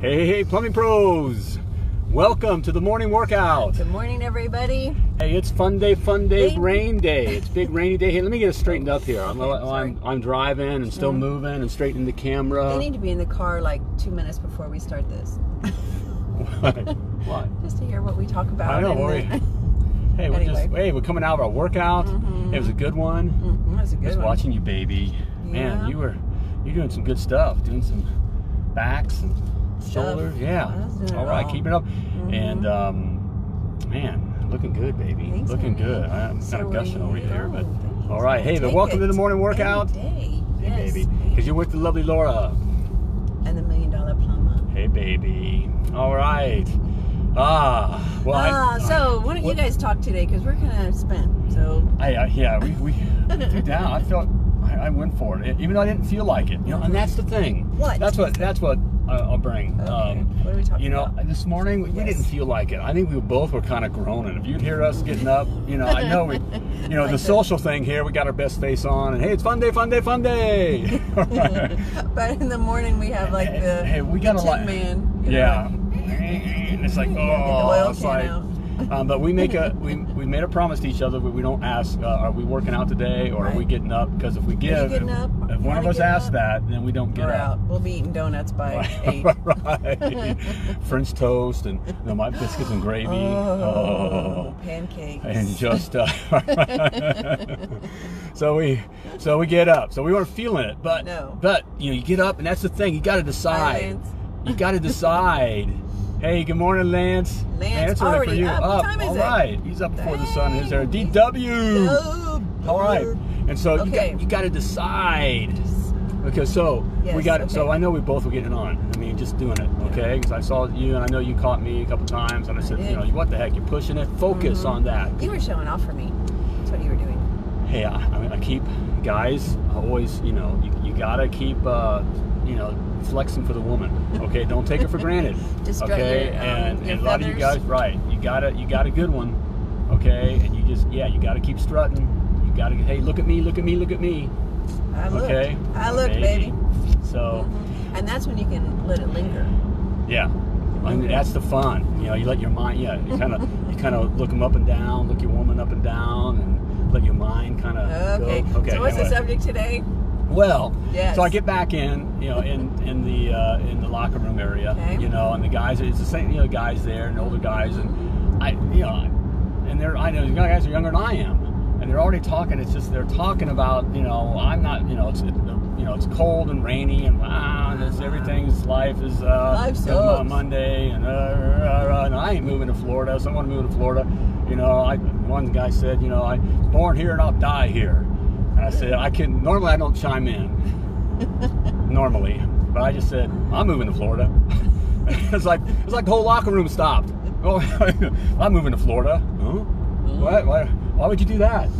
Hey, Plumbing Pros! Welcome to the morning workout. Good morning, everybody. Hey, it's fun day, rain day. It's big rainy day. Hey, let me get it straightened up here. I'm driving and still moving and straightening the camera. You need to be in the car like 2 minutes before we start this. What? Just to hear what we talk about. I don't worry. Hey, we're coming out of our workout. It was a good one. It was a good one. Just watching you, baby. Yeah. Man, you're doing some good stuff. Doing some backs and shoulders, yeah. All right, keep it up. And man, looking good, baby. Thanks, looking good. I'm kind of gushing over you there, but all right. Hey, but welcome to the morning workout. Hey, baby, because you're with the lovely Laura and the $1 Million Plumber. Hey, baby. All right. Well. So why don't you guys talk today? Because we're kind of spent. So. We threw down. I went for it, even though I didn't feel like it. You know, and that's the thing. That's what I'll bring. Okay. What are we talking about? This morning we didn't feel like it. I think we both were kind of groaning. If you'd hear us getting up, I know we, like the social thing here. We got our best face on, and hey, it's fun day. But in the morning we have like the we got a lot. Man, yeah, and it's like it's like. Out. But we made a promise to each other. We don't ask, are we working out today, or are we getting up? Because if we give, if one of us asks that, then we don't get out. We'll be eating donuts by 8. Right. French toast and my biscuits and gravy. Oh, pancakes. And just so we get up. So we weren't feeling it, but you get up, and that's the thing. You got to decide. You got to decide. Hey, good morning, Lance. Lance already for you. Up. What time is it? All right. He's up before the sun is there. DW. All right. And so you got to decide. Okay, so we got it. So I know we both were getting on. I mean, just doing it, okay? Because I saw you, and I know you caught me a couple times, and I said, what the heck? You're pushing it. Focus on that. You were showing off for me. That's what you were doing. Hey, you got to keep... flexing for the woman. Okay, don't take it for granted. Just okay, and a lot of you guys, you got a good one. Okay, and you just you got to keep strutting. You got to look at me. I look, baby. So, and that's when you can let it linger. Yeah, and that's the fun. You let your mind. Yeah, you kind of look them up and down, look your woman up and down, and let your mind kind of. Okay. Go. Okay. So what's the subject today? Well, so I get back in, in the locker room area, and the guys, it's the same, guys there and older guys, and I know the guys are younger than I am, and they're already talking. It's just, they're talking about, I'm not, it's cold and rainy and everything's life is, Monday and I ain't moving to Florida. So I want to move to Florida. One guy said, I was born here and I'll die here. I said, normally I don't chime in, but I just said, I'm moving to Florida. It's like the whole locker room stopped. I'm moving to Florida. Huh? Why would you do that?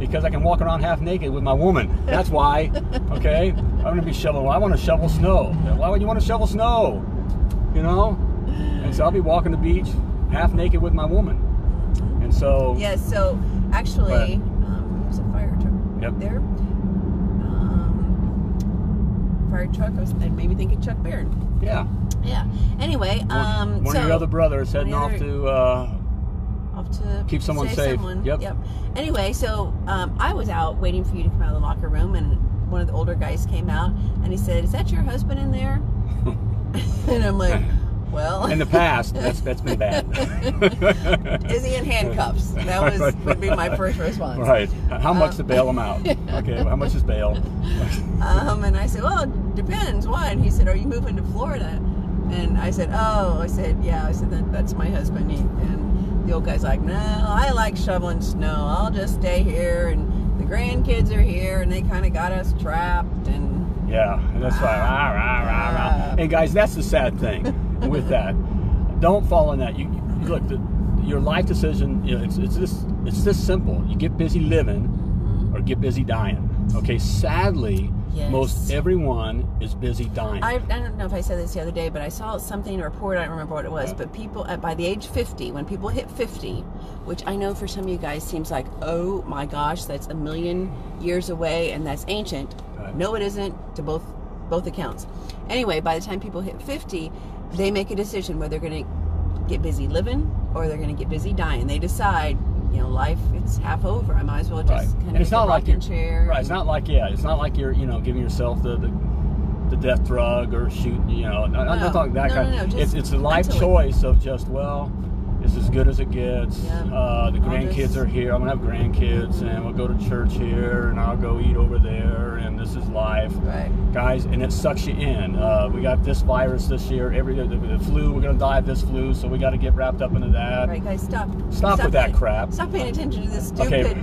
Because I can walk around half naked with my woman. That's why, okay? I'm going to be shoveling. I want to shovel snow. Why would you want to shovel snow? And so I'll be walking the beach half naked with my woman. And so... Yes, so actually... fire truck. It made me think of Chuck Baird. Yeah. Yeah. Anyway, one of your other brothers heading off to keep someone safe. Yep. Anyway, so I was out waiting for you to come out of the locker room, and one of the older guys came out, and he said, "Is that your husband in there?" And I'm like, "Well." In the past, that's been bad. Is he in handcuffs? That would be my first response. Right. How much to bail him out? Okay. Well, how much is bail? And I said, well, it depends. Why? And he said, are you moving to Florida? And I said, yeah. I said, that's my husband. And the old guy's like, no, I like shoveling snow. I'll just stay here. And the grandkids are here, and they kind of got us trapped. And yeah, that's right. Hey guys, that's the sad thing. With that, don't fall in that. You look, your life decision. It's this simple. You get busy living, or get busy dying. Okay. Sadly, most everyone is busy dying. I don't know if I said this the other day, but I saw something, a report. I don't remember what it was. But people by the age 50, when people hit 50, which I know for some of you guys seems like, oh my gosh, that's a million years away, and that's ancient. No, it isn't. To both both accounts. Anyway, by the time people hit 50, they make a decision whether they're going to get busy living or they're going to get busy dying. They decide, you know, life, it's half over. I might as well just kind of get a rocking chair. Right. It's not like, it's not like you're, giving yourself the death drug or shooting, not like that kind of. It's a life choice of just, well, it's as good as it gets. Yeah. The grandkids are here. I'm going to have grandkids, and we'll go to church here, and I'll go eat over there, and this is life. Right. Guys, and it sucks you in. We got this virus this year. The flu, we're going to die of this flu, so we got to get wrapped up into that. Right, guys, stop with that crap. Stop paying attention to this stupid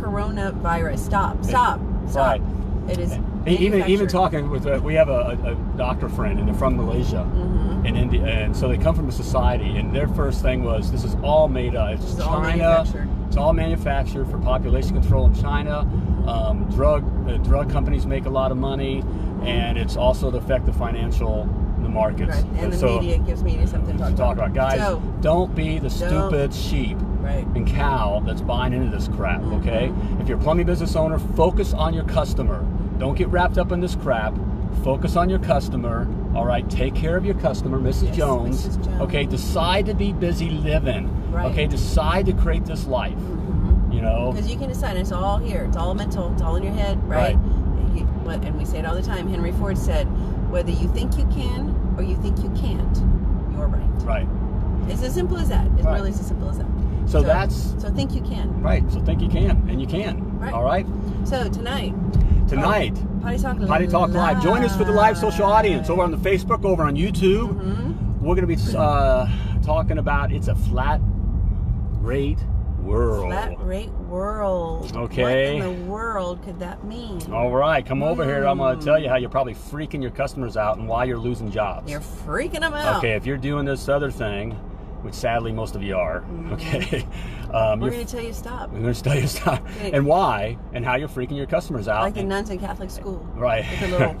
coronavirus. Stop. Right. It is Even talking with, we have a doctor friend, and they're from Malaysia and India, and so they come from a society, and their first thing was, this is all made up. It's China. It's all manufactured for population control in China. Drug companies make a lot of money, and it's also the effect of the markets. Right. And the media gives media something to talk about. Guys, don't be the stupid sheep and cow that's buying into this crap, okay? If you're a plumbing business owner, focus on your customer. Don't get wrapped up in this crap. Focus on your customer. All right, take care of your customer, Mrs. Jones. Okay, decide to be busy living. Right. Okay, decide to create this life. You know, because you can decide. It's all here. It's all mental. It's all in your head, right? And we say it all the time. Henry Ford said, "Whether you think you can or you think you can't, you're right." Right. It's as simple as that. It really is as simple as that. So think you can. Right. So think you can, and you can. Right. All right. So tonight, Party Talk Live. Join us for the live social audience over on the Facebook, over on YouTube. We're going to be talking about it's a flat rate world. Okay. What in the world could that mean? All right, come over here. I'm going to tell you how you're probably freaking your customers out and why you're losing jobs. You're freaking them out. Okay, if you're doing this other thing, which sadly most of you are, okay? We're going to tell you to stop. We're going to tell you to stop. And why, and how you're freaking your customers out. Like the nuns in Catholic school. Right. With a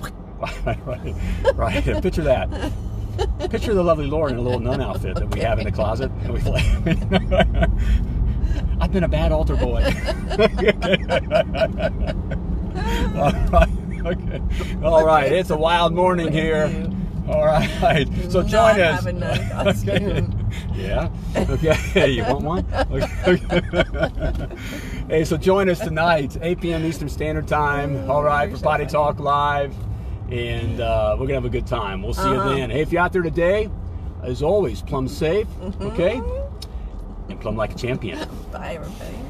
little... right. Picture that. Picture the lovely Laura in a little nun outfit that we have in the closet. And I've been a bad altar boy. All right. It's a wild morning here. All right, so join us. You want one? Hey, so join us tonight, 8 p.m. Eastern Standard Time. All right, for Party Talk Live, and we're gonna have a good time. We'll see you then. Hey, if you're out there today, as always, plumb safe, okay, and plumb like a champion. Bye, everybody.